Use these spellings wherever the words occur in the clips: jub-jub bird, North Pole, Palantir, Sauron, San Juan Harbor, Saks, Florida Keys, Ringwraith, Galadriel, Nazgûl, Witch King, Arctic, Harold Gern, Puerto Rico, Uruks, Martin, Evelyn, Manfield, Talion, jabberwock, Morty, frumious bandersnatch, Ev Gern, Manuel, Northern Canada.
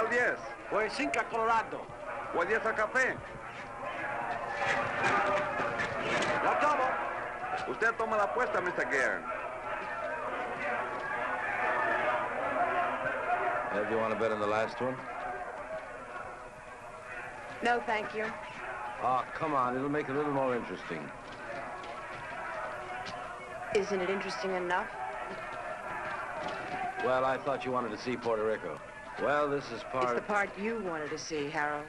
al 10. Voy 5 a Colorado. Voy 10 a Café. No tomo. Usted toma la apuesta, Mr. Gern. Do you want to bet on the last one? No, thank you. Oh, come on. It'll make it a little more interesting. Isn't it interesting enough? Well, I thought you wanted to see Puerto Rico. Well, this is part... It's the part you wanted to see, Harold.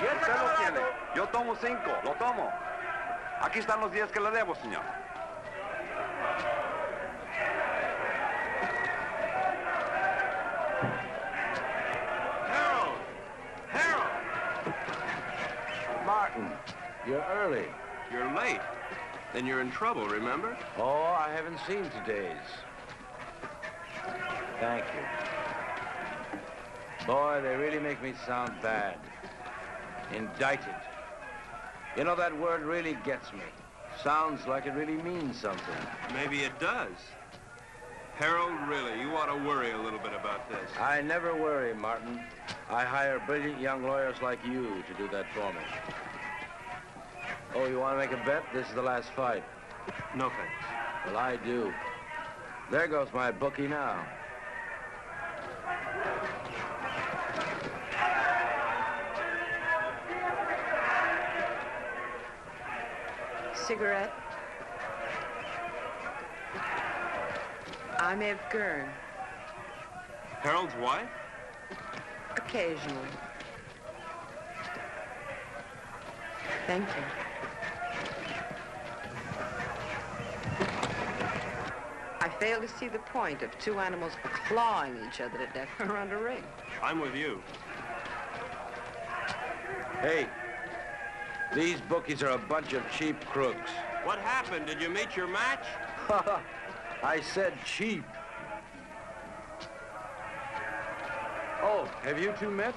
Usted los tiene. Yo tomo 5. Lo tomo. Aquí están los 10 que le debo, señor. Harold! Harold! Martin, you're early. You're late. Then you're in trouble, remember? Oh, I haven't seen today's. Thank you. Boy, they really make me sound bad. Indicted. You know, that word really gets me. Sounds like it really means something. Maybe it does. Harold, really, you ought to worry a little bit about this. I never worry, Martin. I hire brilliant young lawyers like you to do that for me. Oh, you want to make a bet? This is the last fight. No thanks. Well, I do. There goes my bookie now. Cigarette. I'm Ev Gern. Harold's wife? Occasionally. Thank you. I fail to see the point of two animals clawing each other to death around a ring. I'm with you. Hey, these bookies are a bunch of cheap crooks. What happened? Did you meet your match? I said cheap. Oh, have you two met?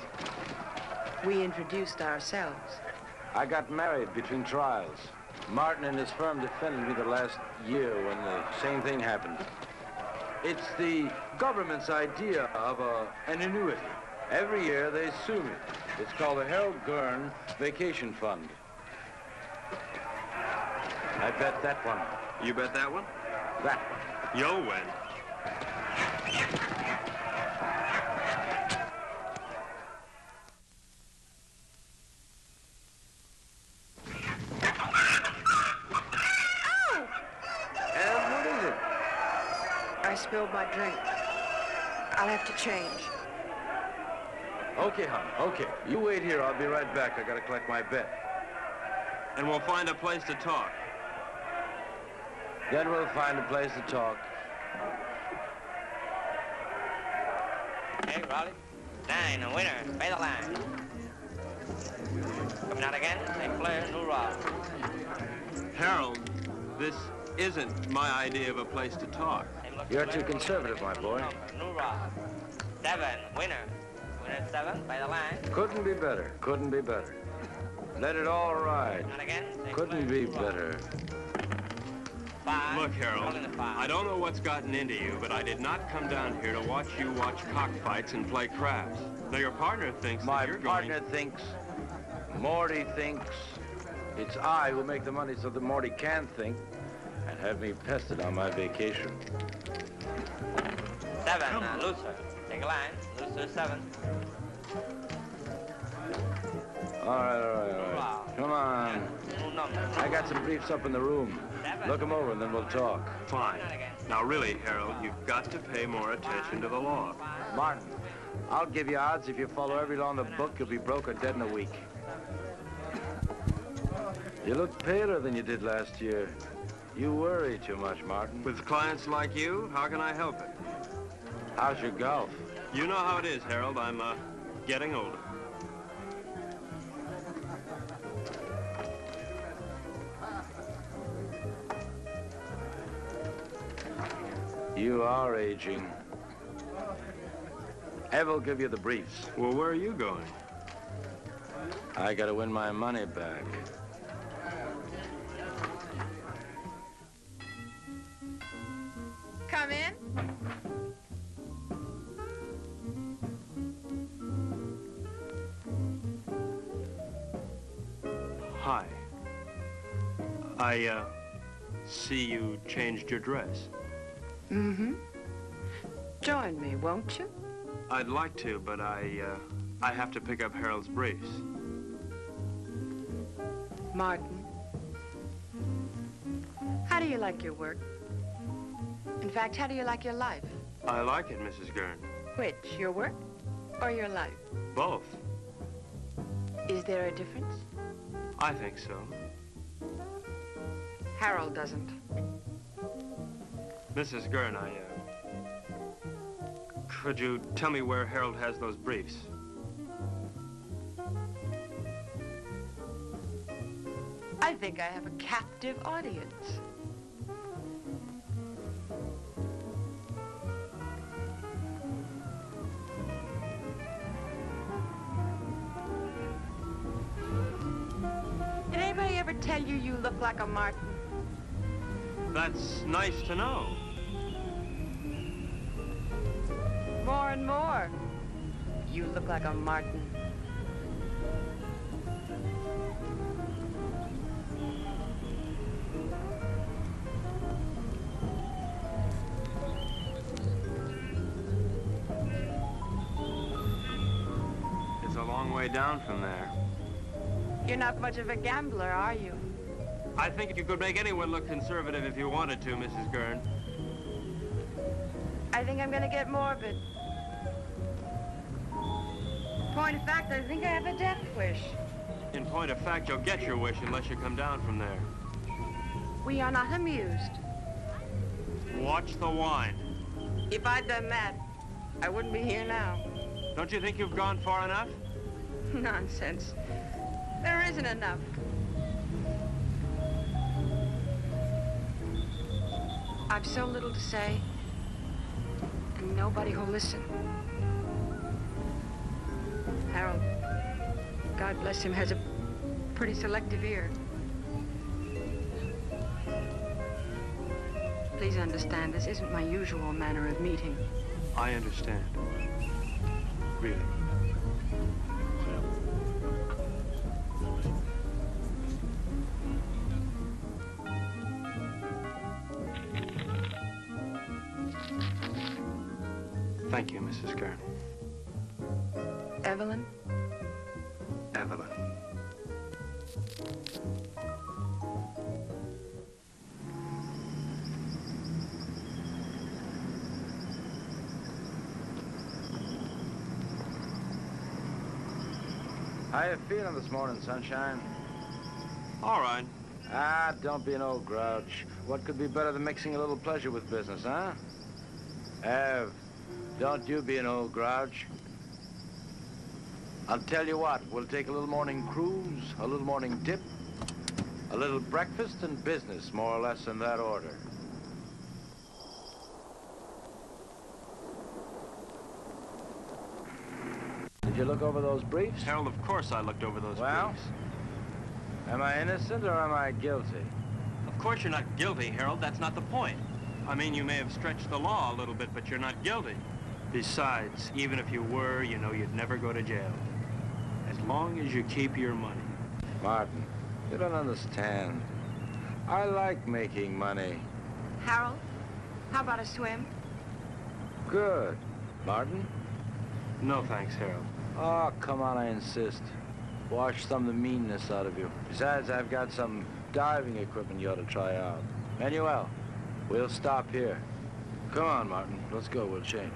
We introduced ourselves. I got married between trials. Martin and his firm defended me the last year when the same thing happened. It's the government's idea of an annuity. Every year they sue me. It's called the Harold Gern Vacation Fund. I bet that one. You bet that one? That one. You'll win. Spilled my drink. I'll have to change. Okay, hon. Okay. You wait here. I'll be right back. I gotta collect my bet. And we'll find a place to talk. Then we'll find a place to talk. Hey, Raleigh. 9, a winner. Pay the line. Coming out again. Take player, new Raleigh. Harold, this isn't my idea of a place to talk. You're too conservative, my boy. 7, winner. Winner 7, by the line. Couldn't be better. Couldn't be better. Let it all ride. Couldn't be better. 5. Look, Harold, I don't know what's gotten into you, but I did not come down here to watch you watch cockfights and play craps. Now, your partner thinks that you're going... My partner thinks, Morty thinks, it's I who make the money so that Morty can think. And have me pestered on my vacation. 7, looser. Take a line. Looser 7. All right. Come on. I got some briefs up in the room. Look them over and then we'll talk. Fine. Now really, Harold, you've got to pay more attention to the law. Martin, I'll give you odds if you follow every law in the book, you'll be broke or dead in a week. You look paler than you did last year. You worry too much, Martin. With clients like you, how can I help it? How's your golf? You know how it is, Harold. I'm getting older. You are aging. Ev will give you the briefs. Well, where are you going? I gotta win my money back. Come in. Hi. I, see you changed your dress. Mm-hmm. Join me, won't you? I'd like to, but I have to pick up Harold's briefs. Martin, how do you like your work? In fact, how do you like your life? I like it, Mrs. Gern. Which, your work or your life? Both. Is there a difference? I think so. Harold doesn't. Mrs. Gern, could you tell me where Harold has those briefs? I think I have a captive audience. Did anybody ever tell you you look like a Martin? That's nice to know. More and more. You look like a Martin. It's a long way down from there. You're not much of a gambler, are you? I think you could make anyone look conservative if you wanted to, Mrs. Gern. I think I'm gonna get morbid. Point of fact, I think I have a death wish. In point of fact, you'll get your wish unless you come down from there. We are not amused. Watch the wine. If I'd done that, I wouldn't be here now. Don't you think you've gone far enough? Nonsense. There isn't enough. I've so little to say, and nobody will listen. Harold, God bless him, has a pretty selective ear. Please understand, this isn't my usual manner of meeting. I understand. Really. Thank you, Mrs. Gern. Evelyn? Evelyn. How you feeling this morning, sunshine? All right. Ah, don't be an old grouch. What could be better than mixing a little pleasure with business, huh? Ev. Don't you be an old grouch. I'll tell you what, we'll take a little morning cruise, a little morning dip, a little breakfast and business, more or less in that order. Did you look over those briefs? Harold, of course I looked over those briefs. Well, am I innocent or am I guilty? Of course you're not guilty, Harold. That's not the point. I mean, you may have stretched the law a little bit, but you're not guilty. Besides, even if you were, you know you'd never go to jail. As long as you keep your money. Martin, you don't understand. I like making money. Harold, how about a swim? Good. Martin? No thanks, Harold. Oh, come on, I insist. Wash some of the meanness out of you. Besides, I've got some diving equipment you ought to try out. Manuel, we'll stop here. Come on, Martin. Let's go. We'll change.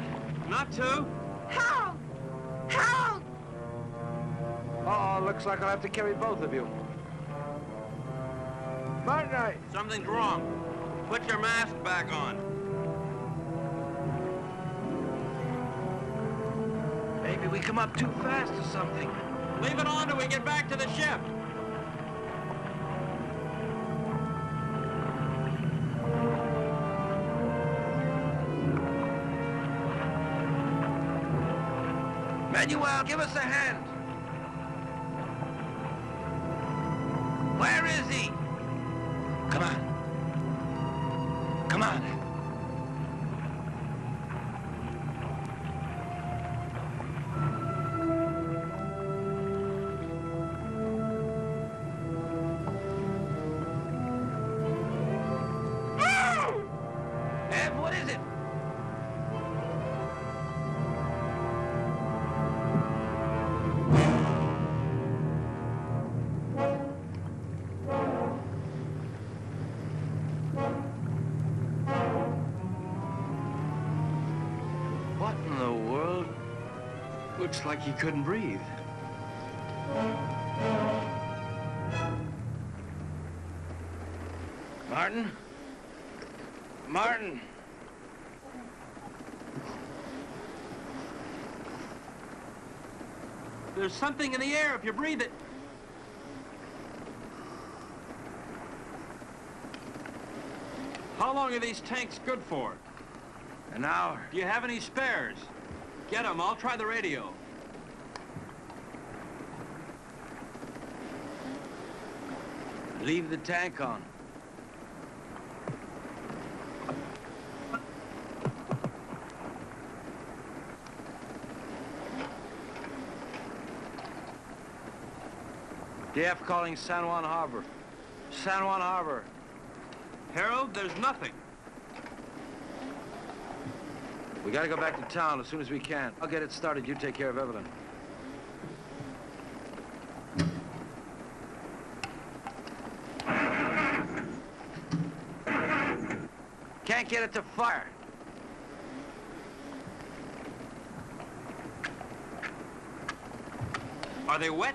bad? Not too. Harold! Harold! Uh-oh, looks like I'll have to carry both of you. Martin! Something's wrong. Put your mask back on. Maybe we come up too fast or something. Leave it on till we get back to the ship. Manuel, give us a hand. Where is he? Come on. Come on. Ev, what is it? Looks like he couldn't breathe. Martin? Martin! There's something in the air if you breathe it. How long are these tanks good for? An hour. Do you have any spares? Get them. I'll try the radio. Leave the tank on. DF calling San Juan Harbor. San Juan Harbor. Harold, there's nothing. We gotta go back to town as soon as we can. I'll get it started. You take care of Evelyn. Can't get it to fire. Are they wet?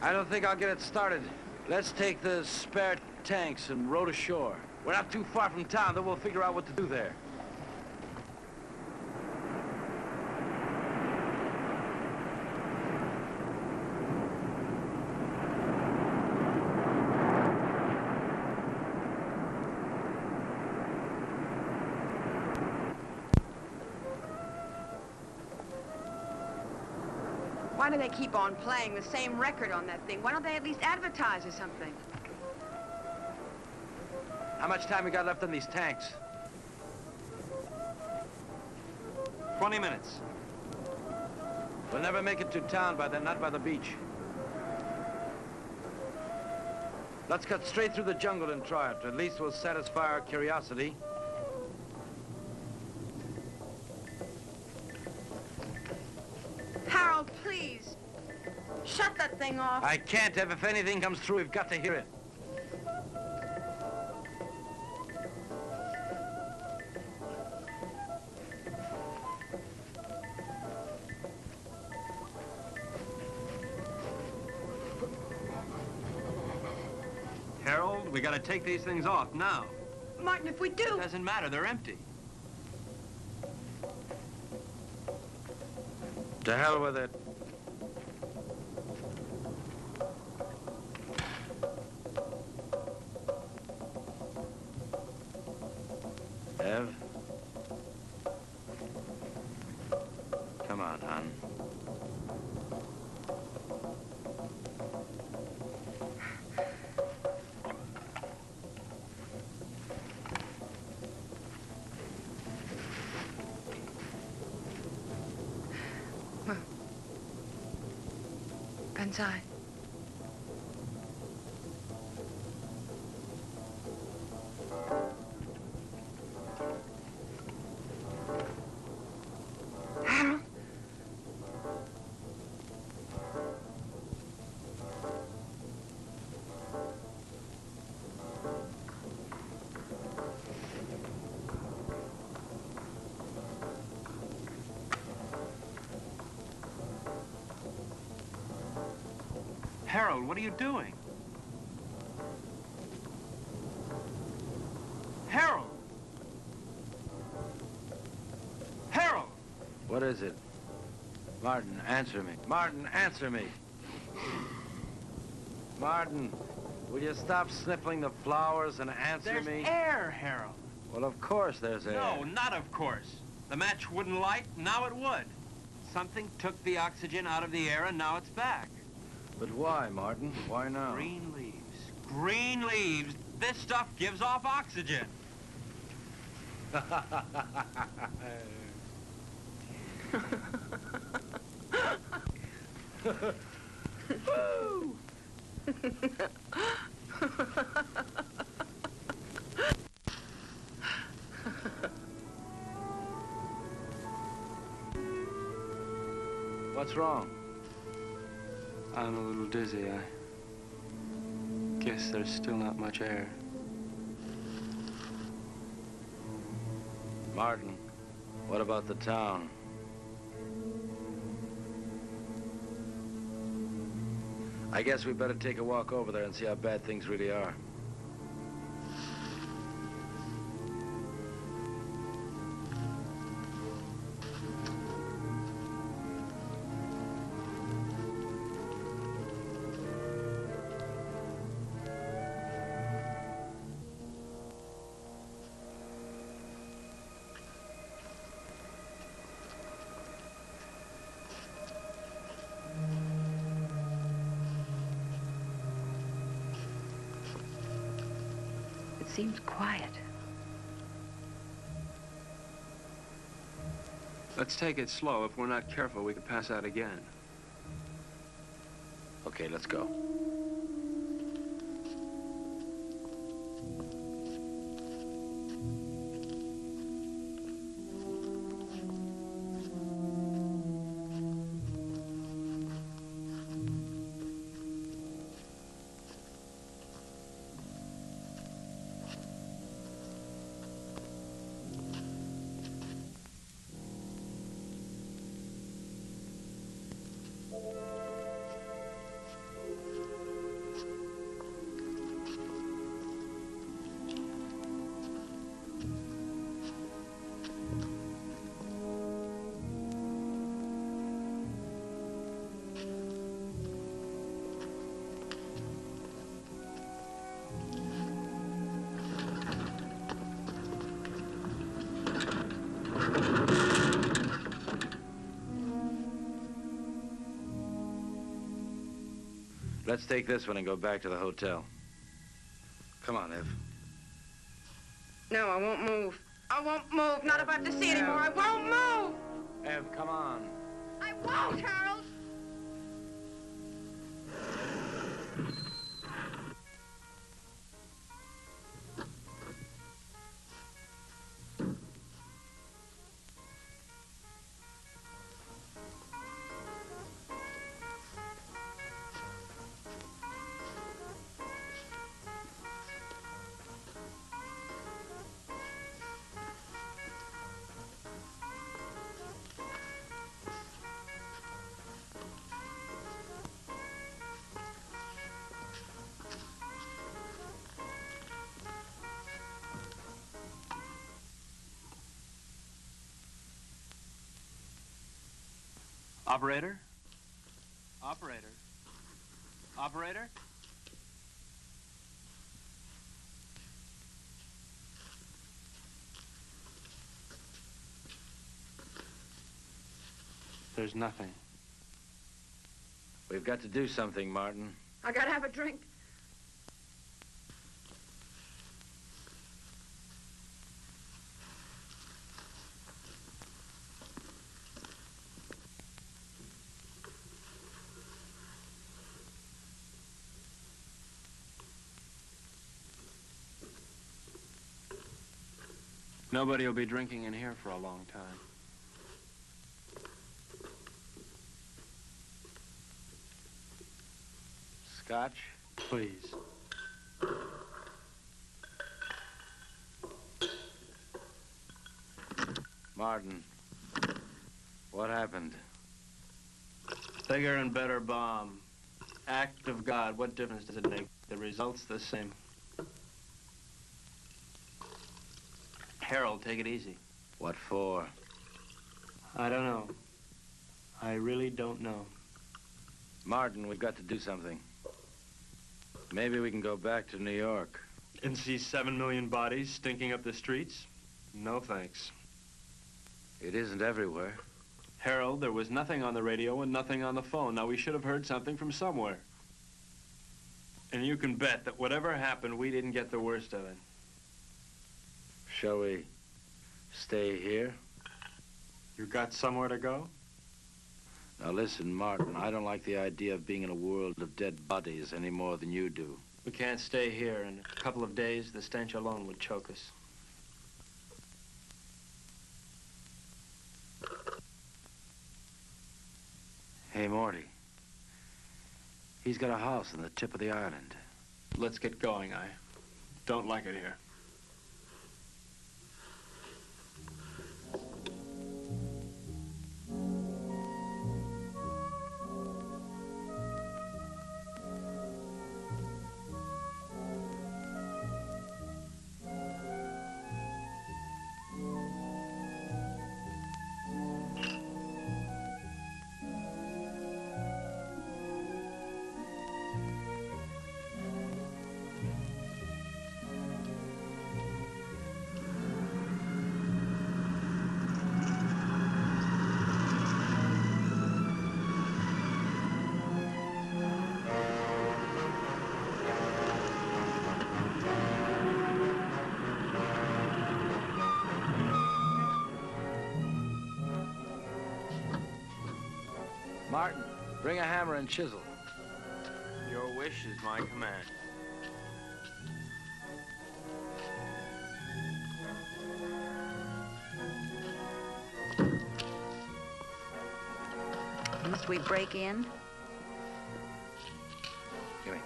I don't think I'll get it started. Let's take the spare tanks and row to shore. We're not too far from town, then we'll figure out what to do there. Why do they keep on playing the same record on that thing? Why don't they at least advertise or something? How much time we got left on these tanks? 20 minutes. We'll never make it to town by then, not by the beach. Let's cut straight through the jungle and try it. At least we'll satisfy our curiosity. Please, shut that thing off. I can't, Ev. If anything comes through, we've got to hear it. Harold, we gotta take these things off now. Martin, if we do... It doesn't matter, they're empty. To hell with it. Ev? Come on, hon. Inside. Harold? Harold, what are you doing? Harold! Harold! What is it? Martin, answer me. Martin, answer me. Martin, will you stop sniffling the flowers and answer me? There's air, Harold. Well, of course there's air. No, not of course. The match wouldn't light, now it would. Something took the oxygen out of the air and now it's back. But why, Martin? Why now? Green leaves. Green leaves. This stuff gives off oxygen. Woo! What's wrong? I'm a little dizzy. I guess there's still not much air. Martin, what about the town? I guess we better take a walk over there and see how bad things really are. Seems quiet. Let's take it slow. If we're not careful, we could pass out again. Okay, let's go. Let's take this one and go back to the hotel. Come on, Ev. No, I won't move. I won't move. Not if I have to see it anymore. I won't move! Ev, come on. I won't, Harold! Operator? Operator? Operator? There's nothing. We've got to do something, Martin. I gotta have a drink. Nobody will be drinking in here for a long time. Scotch? Please. Martin, what happened? Bigger and better bomb. act of God, what difference does it make? The result's the same. Harold, take it easy. What for? I don't know. I really don't know. Martin, we've got to do something. Maybe we can go back to New York. And see 7 million bodies stinking up the streets? No thanks. It isn't everywhere. Harold, there was nothing on the radio and nothing on the phone. Now, we should have heard something from somewhere. And you can bet that whatever happened, we didn't get the worst of it. Shall we stay here? You got somewhere to go? Now, listen, Martin, I don't like the idea of being in a world of dead bodies any more than you do. We can't stay here. In a couple of days, the stench alone would choke us. Hey, Morty. He's got a house on the tip of the island. Let's get going. I don't like it here. Martin, bring a hammer and chisel. Your wish is my command. Must we break in? Give me.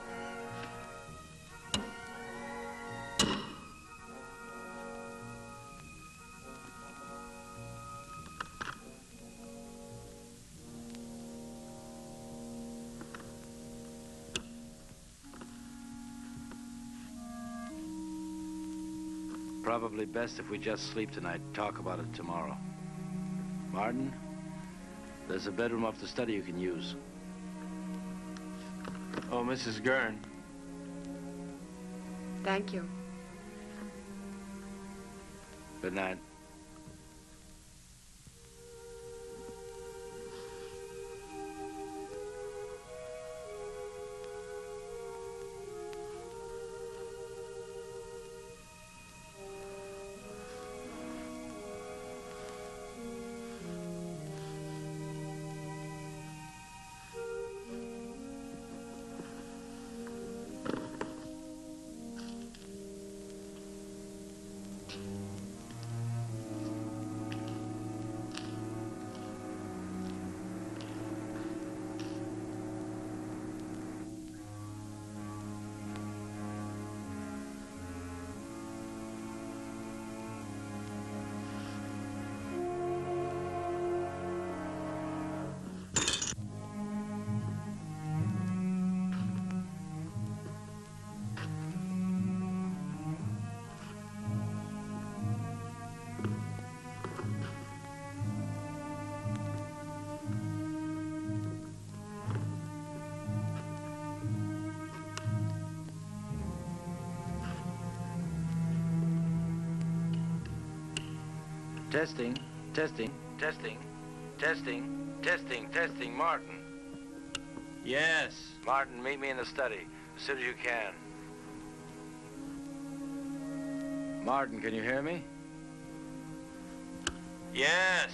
Probably best if we just sleep tonight. Talk about it tomorrow. Martin, there's a bedroom off the study you can use. Oh, Mrs. Gern. Thank you. Good night. Testing, testing, testing, testing, testing, testing, Martin. Yes. Martin, meet me in the study as soon as you can. Martin, can you hear me? Yes.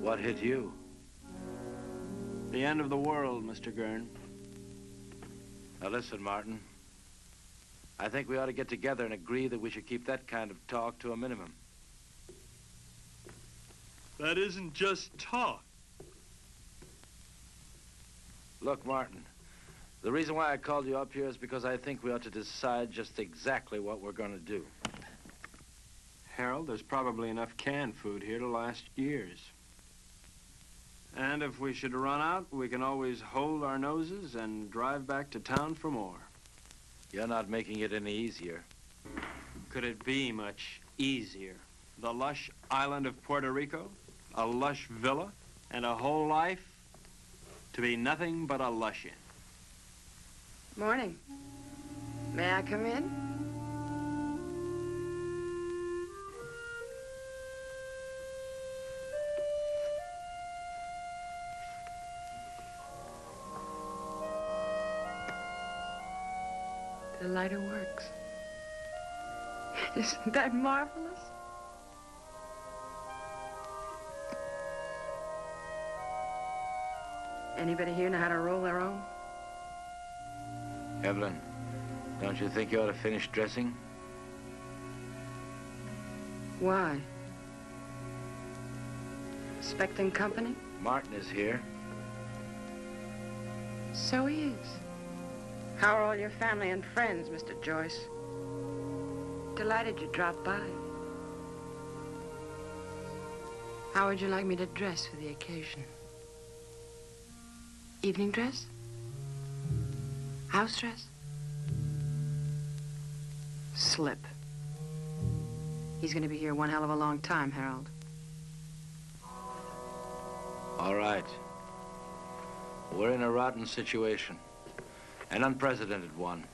What hit you? The end of the world, Mr. Gern. Now listen, Martin. I think we ought to get together and agree that we should keep that kind of talk to a minimum. That isn't just talk. Look, Martin, the reason why I called you up here is because I think we ought to decide just exactly what we're going to do. Harold, there's probably enough canned food here to last years. And if we should run out, we can always hold our noses and drive back to town for more. You're not making it any easier. Could it be much easier? The lush island of Puerto Rico, a lush villa, and a whole life to be nothing but a lush in. Morning. May I come in? The lighter works. Isn't that marvelous? Anybody here know how to roll their own? Evelyn, don't you think you ought to finish dressing? Why? Expecting company? Martin is here. So he is. How are all your family and friends, Mr. Joyce? Delighted you dropped by. How would you like me to dress for the occasion? Evening dress? House dress? Slip. He's going to be here one hell of a long time, Harold. All right. We're in a rotten situation. An unprecedented one.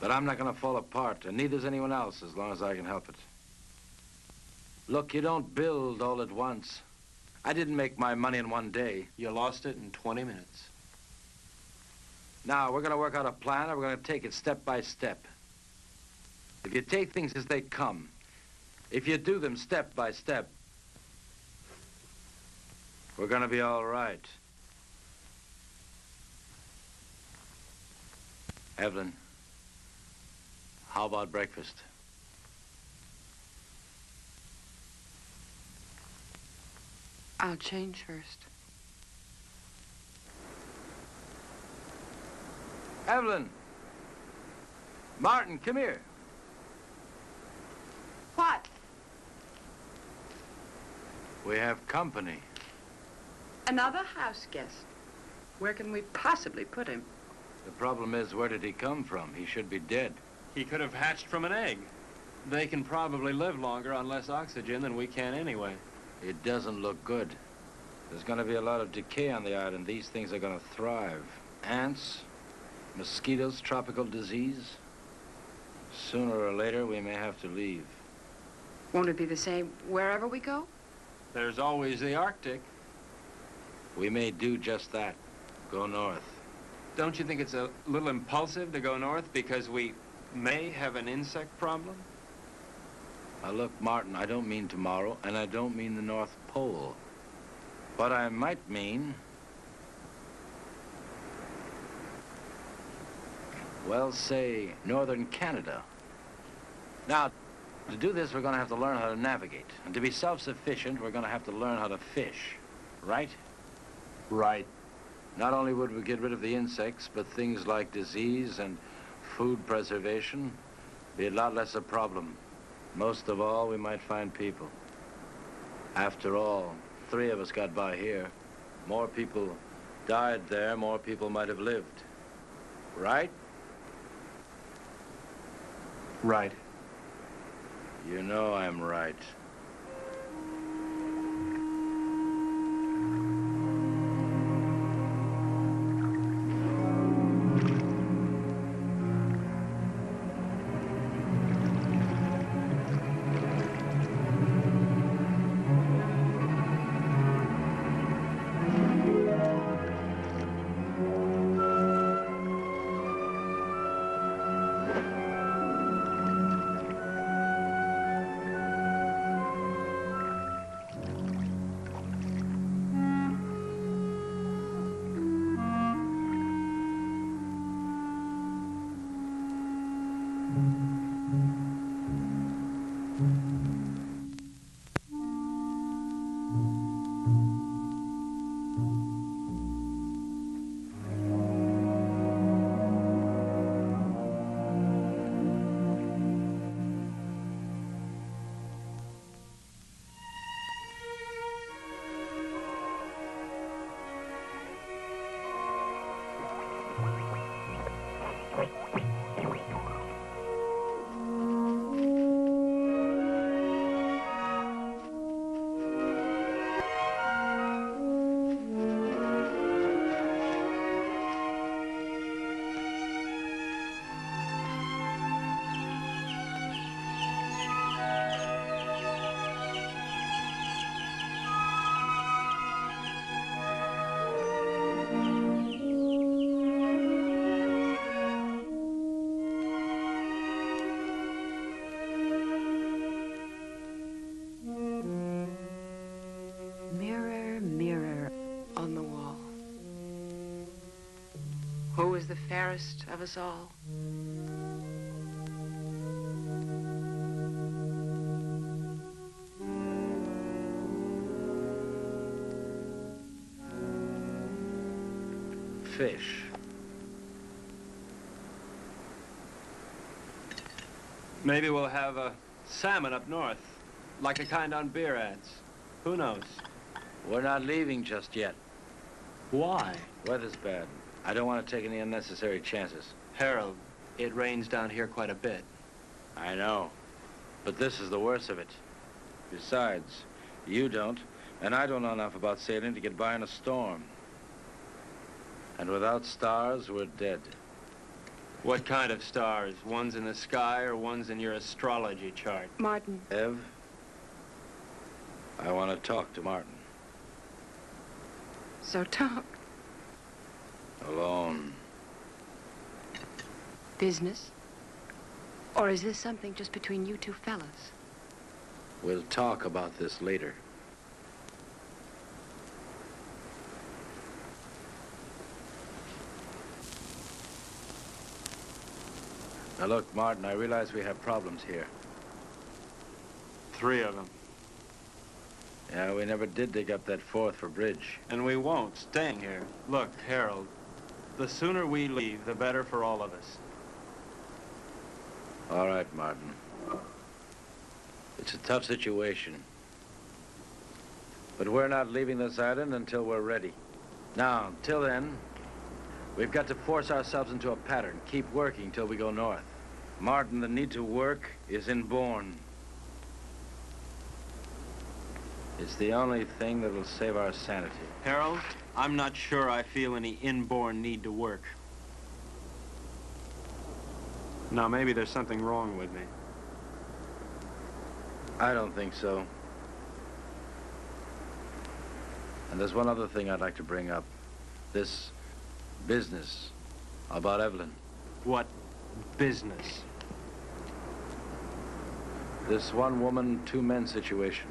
But I'm not going to fall apart, and neither's anyone else, as long as I can help it. Look, you don't build all at once. I didn't make my money in one day. You lost it in 20 minutes. Now, we're going to work out a plan, and we're going to take it step by step. If you take things as they come, if you do them step by step, we're going to be all right. Evelyn, how about breakfast? I'll change first. Evelyn! Martin, come here. What? We have company. Another house guest. Where can we possibly put him? The problem is, where did he come from? He should be dead. He could have hatched from an egg. They can probably live longer on less oxygen than we can anyway. It doesn't look good. There's going to be a lot of decay on the island. These things are going to thrive. Ants, mosquitoes, tropical disease. Sooner or later, we may have to leave. Won't it be the same wherever we go? There's always the Arctic. We may do just that. Go north. Don't you think it's a little impulsive to go north because we may have an insect problem? Now look, Martin, I don't mean tomorrow, and I don't mean the North Pole. What I might mean... well, say, Northern Canada. Now, to do this, we're going to have to learn how to navigate. And to be self-sufficient, we're going to have to learn how to fish. Right? Right. Not only would we get rid of the insects, but things like disease and food preservation be a lot less a problem. Most of all, we might find people. After all, three of us got by here. More people died there, more people might have lived. Right? Right. You know I'm right. fairest of us all. Fish. Maybe we'll have a salmon up north, like the kind on beer ads. Who knows? We're not leaving just yet. Why? Weather's bad. I don't want to take any unnecessary chances. Harold, it rains down here quite a bit. I know, but this is the worst of it. Besides, you don't, and I don't know enough about sailing to get by in a storm. And without stars, we're dead. What kind of stars? Ones in the sky or ones in your astrology chart? Martin. Ev, I want to talk to Martin. So talk. Alone. Business? Or is this something just between you two fellas? We'll talk about this later. Now look, Martin, I realize we have problems here. 3 of them. Yeah, we never did dig up that 4th for bridge. And we won't, staying here. Look, Harold, the sooner we leave, the better for all of us. All right, Martin. It's a tough situation. But we're not leaving this island until we're ready. Now, till then, we've got to force ourselves into a pattern. Keep working till we go north. Martin, the need to work is inborn. It's the only thing that will save our sanity. Harold, I'm not sure I feel any inborn need to work. Now, maybe there's something wrong with me. I don't think so. And there's one other thing I'd like to bring up. This business about Evelyn. What business? This one woman, 2 men situation.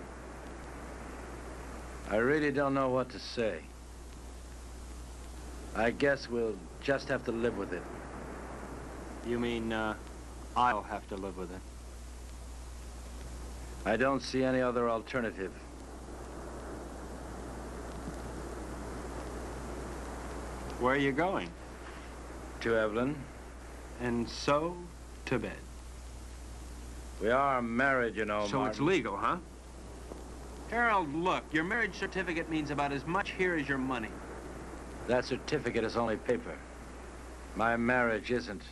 I really don't know what to say. I guess we'll just have to live with it. You mean, I'll have to live with it? I don't see any other alternative. Where are you going? To Evelyn. And so, to bed. We are married, you know, Martin. So it's legal, huh? Harold, look, your marriage certificate means about as much here as your money. That certificate is only paper. My marriage isn't.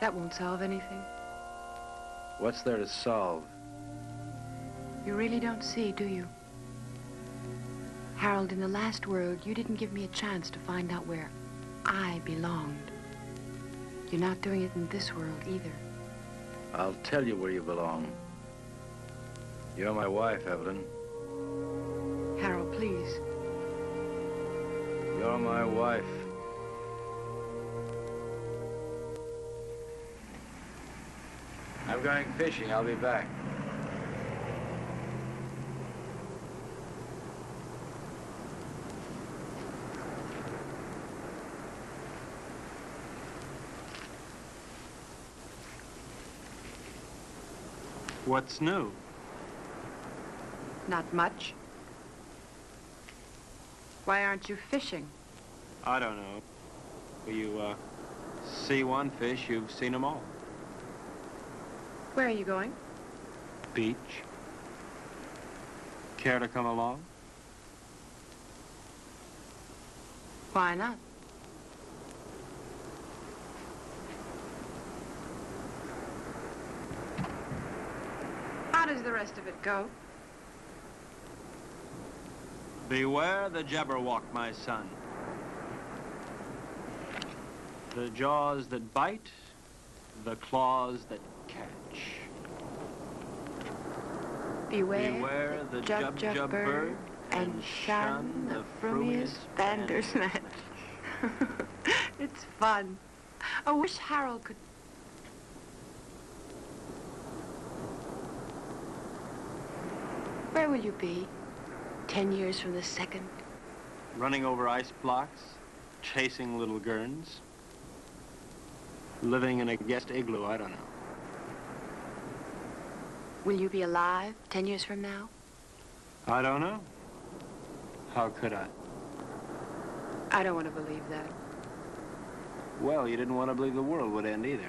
That won't solve anything. What's there to solve? You really don't see, do you? Harold, in the last world, you didn't give me a chance to find out where I belonged. You're not doing it in this world either. I'll tell you where you belong. You're my wife, Evelyn. Harold, please. You're my wife. I'm going fishing. I'll be back. What's new? Not much. Why aren't you fishing? I don't know. You, see one fish, you've seen them all. Where are you going? Beach. Care to come along? Why not? How does the rest of it go? Beware the jabberwock, my son. The jaws that bite, the claws that catch. Beware the jub-jub bird, and shun the frumious bandersnatch. It's fun. I wish Harold could... Where will you be 10 years from this second? Running over ice blocks, chasing little Gerns, living in a guest igloo, I don't know. Will you be alive 10 years from now? I don't know. How could I? I don't want to believe that. Well, you didn't want to believe the world would end either.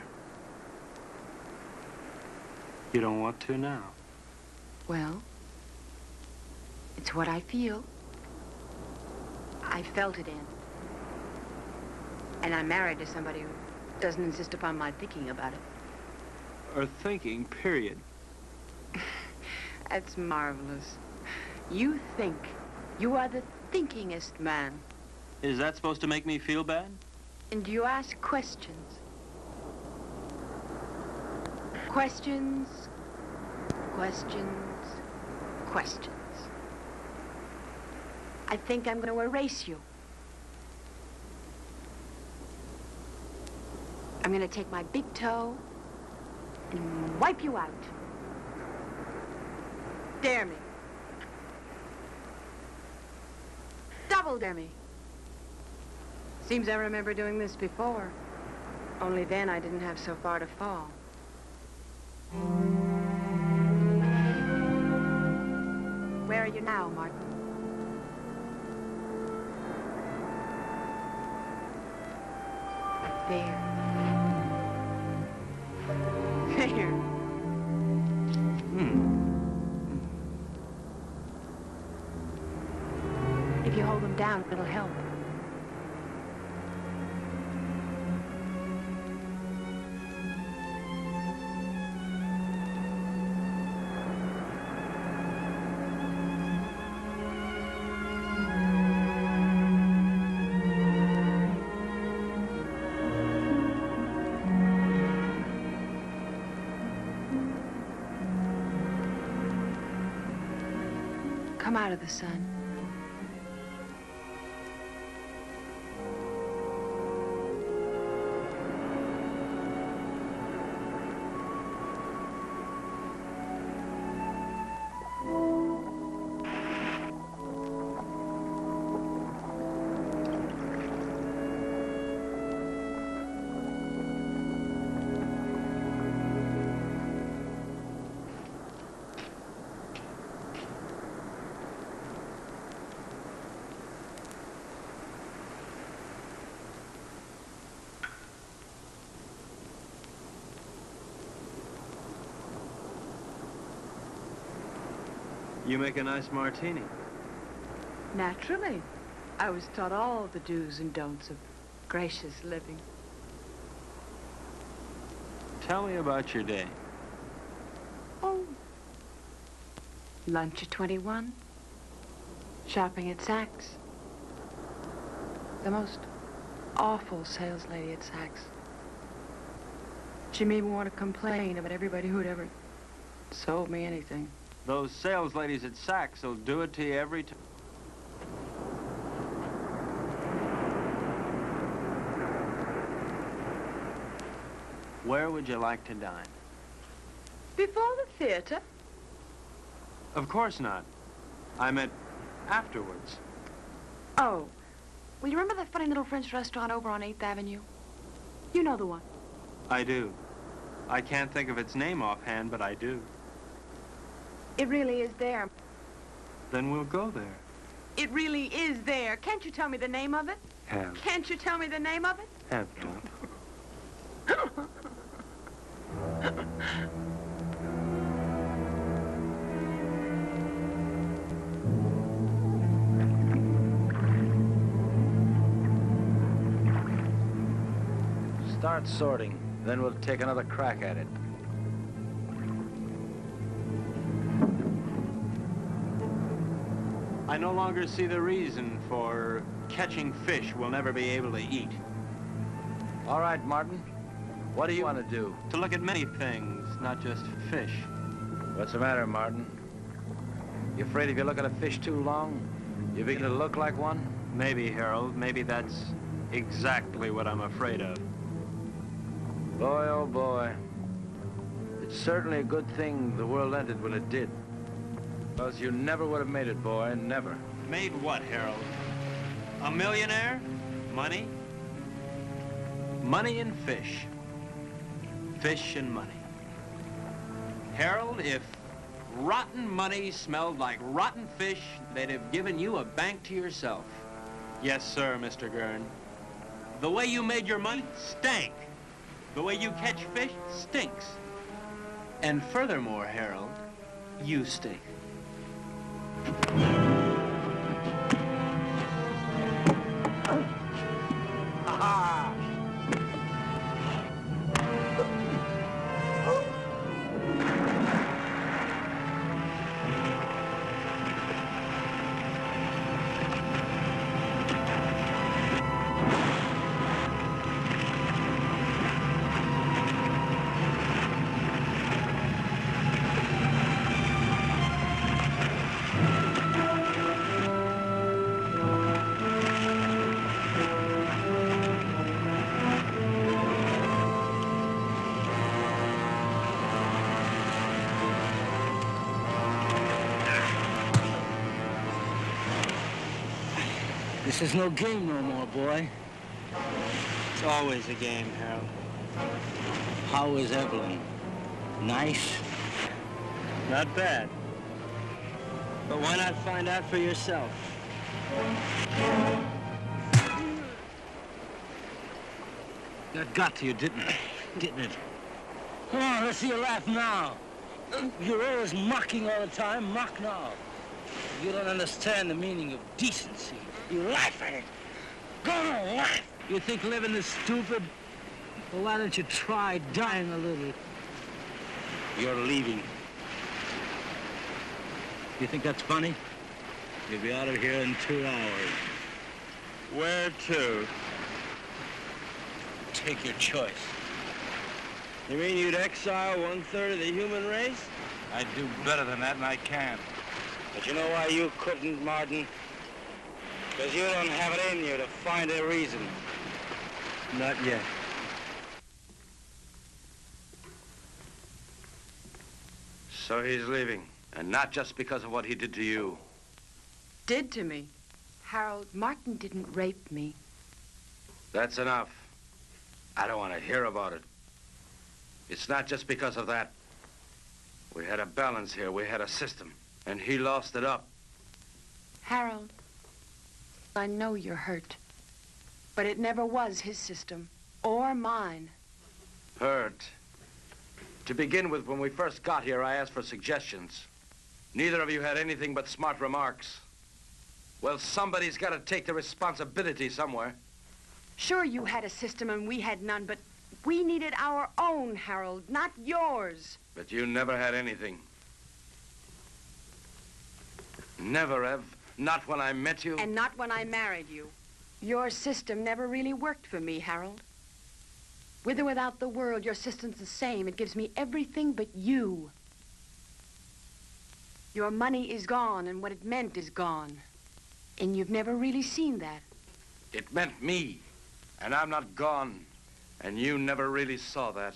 You don't want to now. Well, it's what I feel. I felt it end. And I'm married to somebody who doesn't insist upon my thinking about it. Or thinking, period. That's marvelous. You think. You are the thinkingest man. Is that supposed to make me feel bad? And you ask questions. Questions, questions, questions. I think I'm going to erase you. I'm going to take my big toe and wipe you out. Dare me. Double dare me. Seems I remember doing this before. Only then I didn't have so far to fall. Where are you now, Martin? There. There. If you hold them down, it'll help. Out of the sun. You make a nice martini. Naturally. I was taught all the do's and don'ts of gracious living. Tell me about your day. Oh. Lunch at 21. Shopping at Saks. The most awful sales lady at Saks. She made me want to complain about everybody who'd ever sold me anything. Those sales ladies at Saks will do it to you every time. Where would you like to dine? Before the theater? Of course not. I meant afterwards. Oh. Well, you remember that funny little French restaurant over on 8th Avenue? You know the one. I do. I can't think of its name offhand, but I do. It really is there. Then we'll go there. It really is there. Can't you tell me the name of it? Have. Can't you tell me the name of it? Have not. Start sorting, then we'll take another crack at it. I no longer see the reason for catching fish we'll never be able to eat. All right, Martin. What do you want to do? To look at many things, not just fish. What's the matter, Martin? You afraid if you look at a fish too long, you begin to look like one? Maybe, Harold. Maybe that's exactly what I'm afraid of. Boy, oh boy. It's certainly a good thing the world ended when it did. Because you never would have made it, boy, never. Made what, Harold? A millionaire? Money? Money and fish. Fish and money. Harold, if rotten money smelled like rotten fish, they'd have given you a bank to yourself. Yes, sir, Mr. Gern. The way you made your money stank. The way you catch fish stinks. And furthermore, Harold, you stink. This is no game no more, boy. It's always a game, Harold. How is Evelyn? Nice? Not bad. But why not find out for yourself? That got to you, didn't it? Didn't it? Come on, let's see you laugh now. You're always mocking all the time. Mock now. You don't understand the meaning of decency. You laugh at it. Go to laugh. You think living is stupid? Well, why don't you try dying a little? You're leaving. You think that's funny? You'll be out of here in 2 hours. Where to? Take your choice. You mean you'd exile 1/3 of the human race? I'd do better than that, and I can't. But you know why you couldn't, Martin? Because you don't have it in you to find a reason. Not yet. So he's leaving, and not just because of what he did to you. Did to me? Harold, Martin didn't rape me. That's enough. I don't want to hear about it. It's not just because of that. We had a balance here, we had a system, and he lost it up. Harold. I know you're hurt, but it never was his system, or mine. Hurt? To begin with, when we first got here, I asked for suggestions. Neither of you had anything but smart remarks. Well, somebody's got to take the responsibility somewhere. Sure, you had a system and we had none, but we needed our own, Harold, not yours. But you never had anything. Never, Ev. Not when I met you. And not when I married you. Your system never really worked for me, Harold. With or without the world, your system's the same. It gives me everything but you. Your money is gone, and what it meant is gone. And you've never really seen that. It meant me, and I'm not gone. And you never really saw that.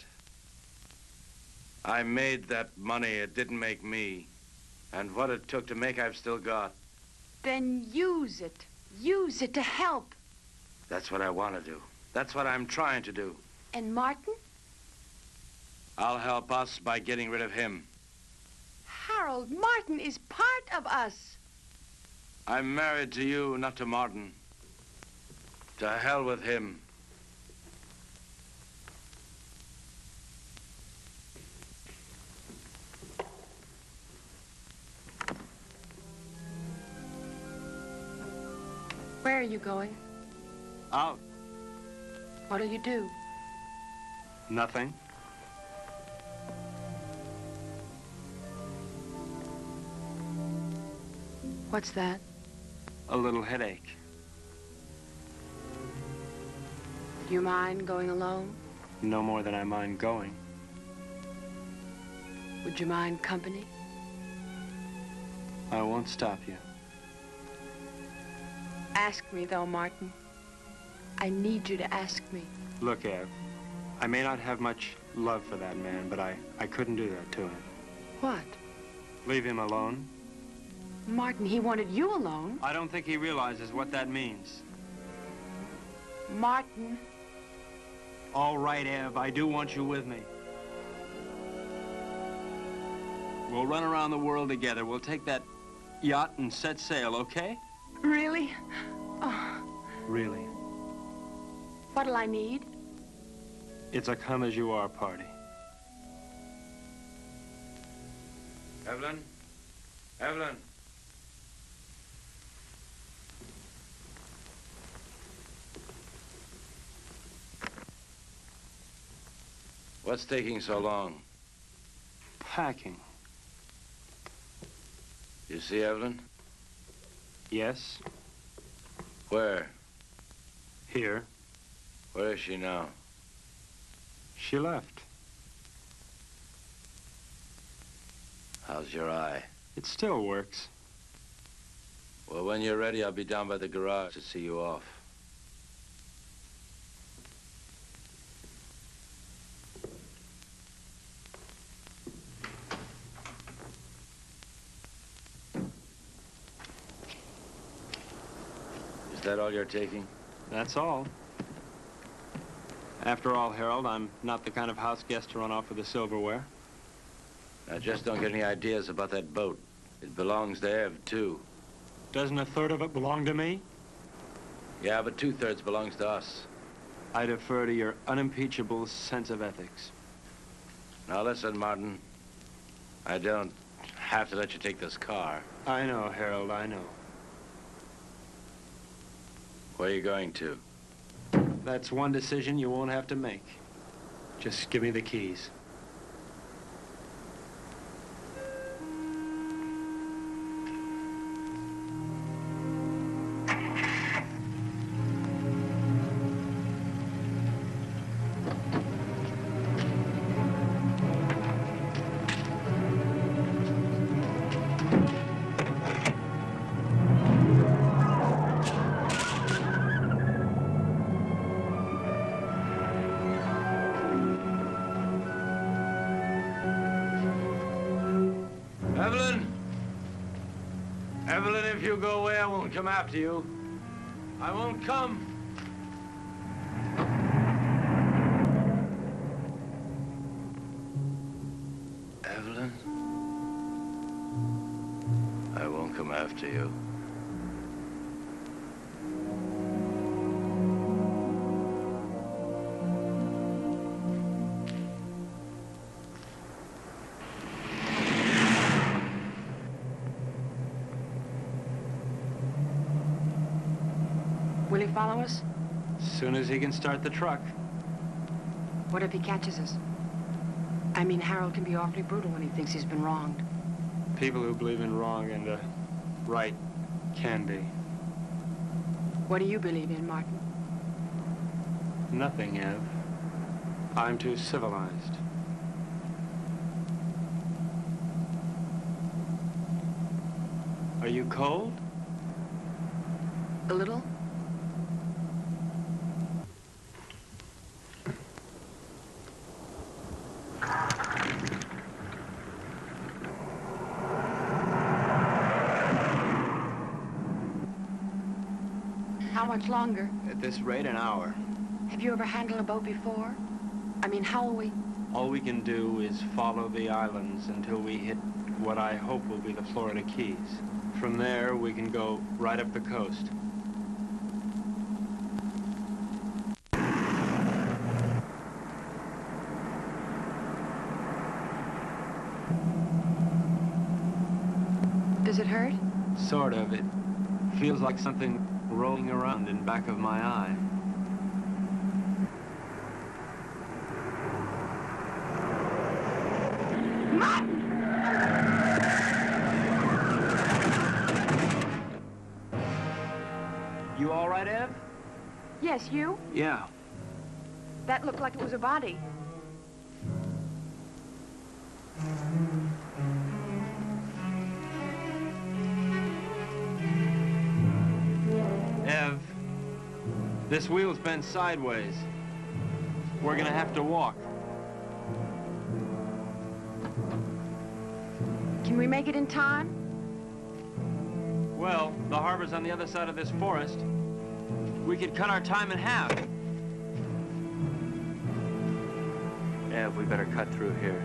I made that money. It didn't make me. And what it took to make, I've still got. Then use it. Use it to help. That's what I want to do. That's what I'm trying to do. And Martin? I'll help us by getting rid of him. Harold, Martin is part of us. I'm married to you, not to Martin. To hell with him. Where are you going? Out. What'll you do? Nothing. What's that? A little headache. Do you mind going alone? No more than I mind going. Would you mind company? I won't stop you. Ask me, though, Martin. I need you to ask me. Look, Ev, I may not have much love for that man, but I couldn't do that to him. What? Leave him alone. Martin, he wanted you alone. I don't think he realizes what that means. Martin. All right, Ev, I do want you with me. We'll run around the world together. We'll take that yacht and set sail, okay? Really? Oh. Really. What'll I need? It's a come-as-you-are party. Evelyn? Evelyn? What's taking so long? Packing. You see Evelyn? Yes. Where? Here. Where is she now? She left. How's your eye? It still works. Well, when you're ready, I'll be down by the garage to see you off. Is that all you're taking? That's all. After all, Harold, I'm not the kind of house guest to run off with the silverware. Now, just don't get any ideas about that boat. It belongs to Ev, too. Doesn't a third of it belong to me? Yeah, but two-thirds belongs to us. I defer to your unimpeachable sense of ethics. Now, listen, Martin. I don't have to let you take this car. I know, Harold, I know. Where are you going to? That's one decision you won't have to make. Just give me the keys. Come after you. I won't come. Evelyn? I won't come after you. Follow us? As soon as he can start the truck. What if he catches us? I mean, Harold can be awfully brutal when he thinks he's been wronged. People who believe in wrong and right can be. What do you believe in, Martin? Nothing, Ev. I'm too civilized. Are you cold? A little. Much longer? At this rate, an hour. Have you ever handled a boat before? I mean, how will we? All we can do is follow the islands until we hit what I hope will be the Florida Keys. From there, we can go right up the coast. Does it hurt? Sort of. It feels like something rolling around in back of my eye. You all right, Ev? Yes, you? Yeah. That looked like it was a body. This wheel's bent sideways. We're gonna have to walk. Can we make it in time? Well, the harbor's on the other side of this forest. We could cut our time in half. Yeah, we better cut through here.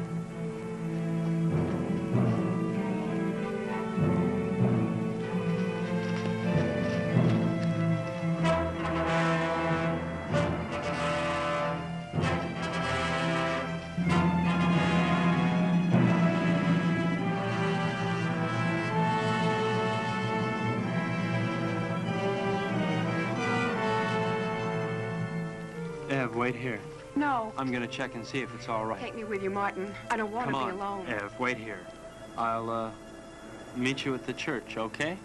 Wait here. No. I'm gonna check and see if it's all right. Take me with you, Martin. I don't want to be alone. Come on, Ev, wait here. I'll, meet you at the church, okay?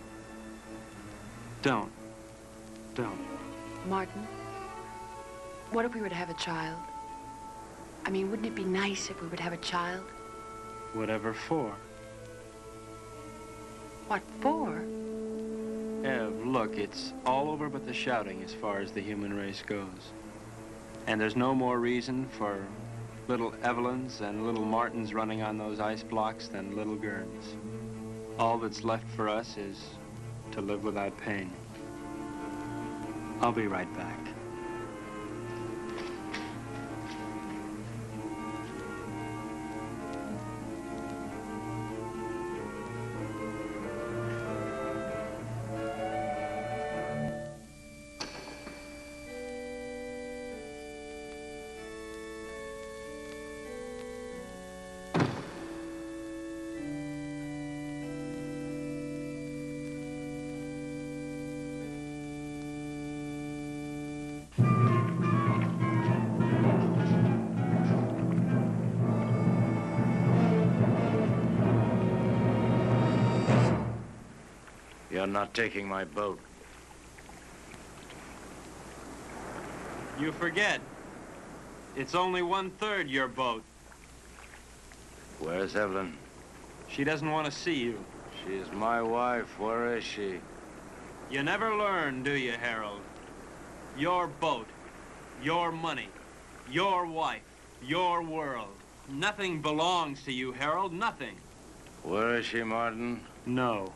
Don't. Martin, what if we were to have a child? I mean, wouldn't it be nice if we would have a child? Whatever for. What for? Ev, look, it's all over but the shouting as far as the human race goes. And there's no more reason for little Evelyns and little Martins running on those ice blocks than little Gerns. All that's left for us is to live without pain. I'll be right back. You're not taking my boat. You forget. It's only 1/3 your boat. Where's Evelyn? She doesn't want to see you. She's my wife. Where is she? You never learn, do you, Harold? Your boat, your money, your wife, your world. Nothing belongs to you, Harold, nothing. Where is she, Martin? No.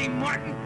see, Martin?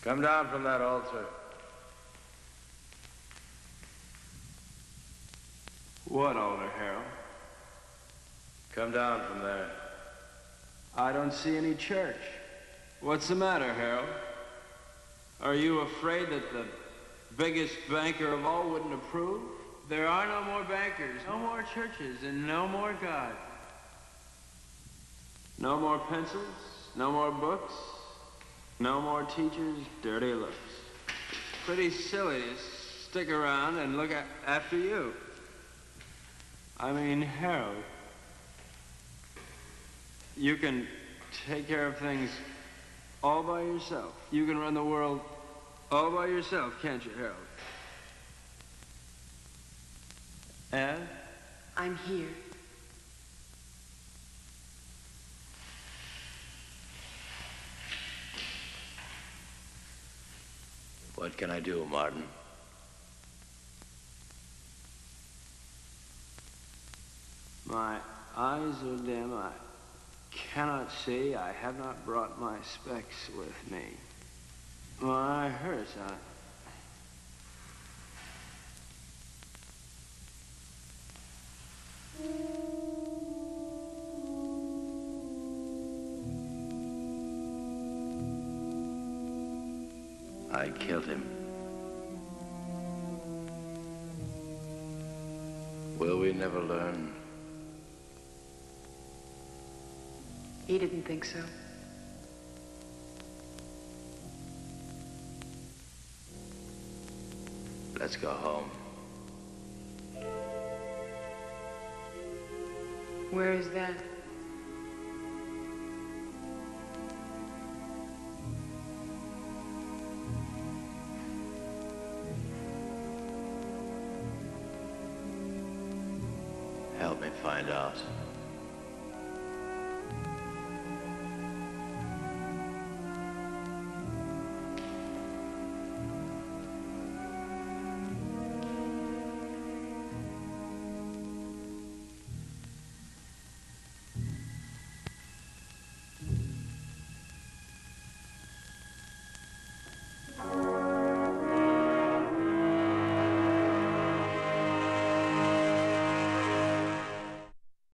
Come down from that altar. What altar, Harold? Come down from there. I don't see any church. What's the matter, Harold? Are you afraid that the biggest banker of all wouldn't approve? There are no more bankers, no more churches, and no more God. No more pencils, no more books. No more teachers, dirty looks. Pretty silly to stick around and look after you. I mean, Harold, you can take care of things all by yourself. You can run the world all by yourself, can't you, Harold? Ed? I'm here. What can I do, Martin? My eyes are dim. I cannot see. I have not brought my specs with me. My hurts. I killed him. Will we never learn? He didn't think so. Let's go home. Where is that? Help me find out.